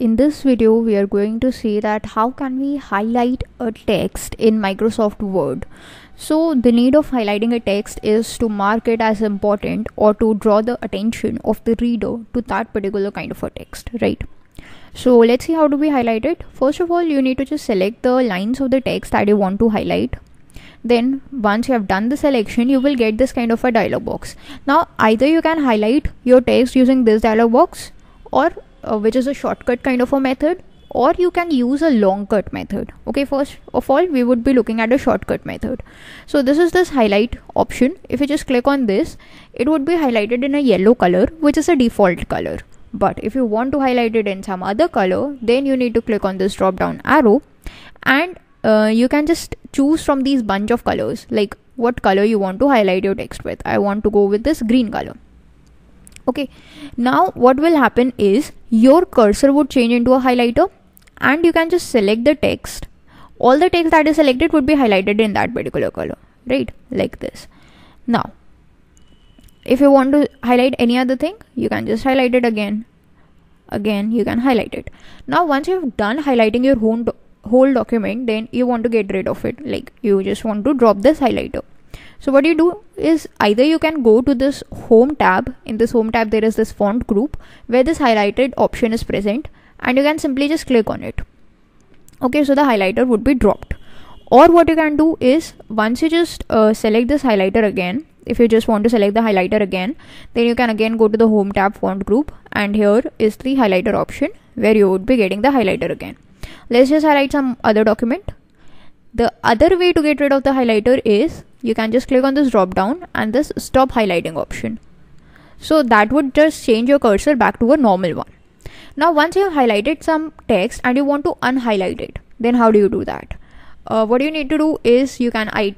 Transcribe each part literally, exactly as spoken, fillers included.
guys, in this video we are going to see that how can we highlight a text in Microsoft Word. So the need of highlighting a text is to mark it as important or to draw the attention of the reader to that particular kind of a text, right? So let's see how do we highlight it. First of all, you need to just select the lines of the text that you want to highlight. Then once you have done the selection, you will get this kind of a dialog box. Now either you can highlight your text using this dialog box, or uh, which is a shortcut kind of a method, or you can use a long cut method. Okay, first of all we would be looking at a shortcut method. So this is this highlight option. If you just click on this, it would be highlighted in a yellow color, which is a default color. But if you want to highlight it in some other color, then you need to click on this drop down arrow, and uh, you can just choose from these bunch of colors, like what color you want to highlight your text with. I want to go with this green color. Okay, now what will happen is your cursor would change into a highlighter, and you can just select the text. All the text that is selected would be highlighted in that particular color, right? Like this. Now if you want to highlight any other thing, you can just highlight it again. Again, you can highlight it. Now once you've done highlighting your whole, do whole document, then you want to get rid of it. Like you just want to drop this highlighter. So what you do is either you can go to this home tab. In this home tab there is this font group where this highlighted option is present, and you can simply just click on it. Okay, so the highlighter would be dropped. Or what you can do is once you just uh, select this highlighter again, if you just want to select the highlighter again, then you can again go to the home tab font group, and here is the highlighter option where you would be getting the highlighter again. Let's just highlight some other document. The other way to get rid of the highlighter is you can just click on this drop down and this stop highlighting option. So that would just change your cursor back to a normal one. Now once you have highlighted some text and you want to unhighlight it, then how do you do that? Uh, what you need to do is you can I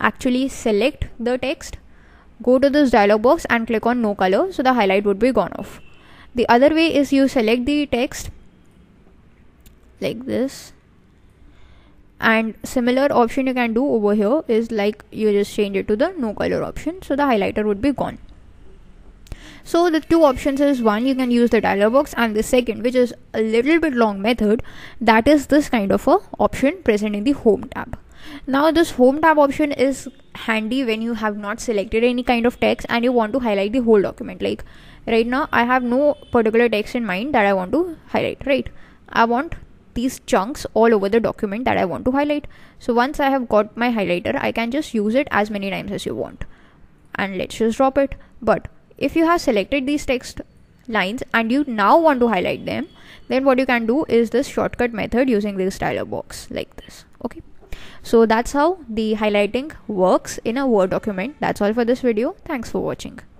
actually select the text, go to this dialog box and click on no color, so the highlight would be gone off. The other way is you select the text like this, and similar option you can do over here is like you just change it to the no color option, so the highlighter would be gone. So the two options is, one, you can use the dialog box, and the second, which is a little bit long method, that is this kind of a option present in the home tab. Now this home tab option is handy when you have not selected any kind of text and you want to highlight the whole document. Like right now I have no particular text in mind that I want to highlight, right? I want these chunks all over the document that I want to highlight. So once I have got my highlighter, I can just use it as many times as you want, and let's just drop it. But if you have selected these text lines and you now want to highlight them, then what you can do is this shortcut method using this dialog box like this. Okay, so that's how the highlighting works in a Word document. That's all for this video. Thanks for watching.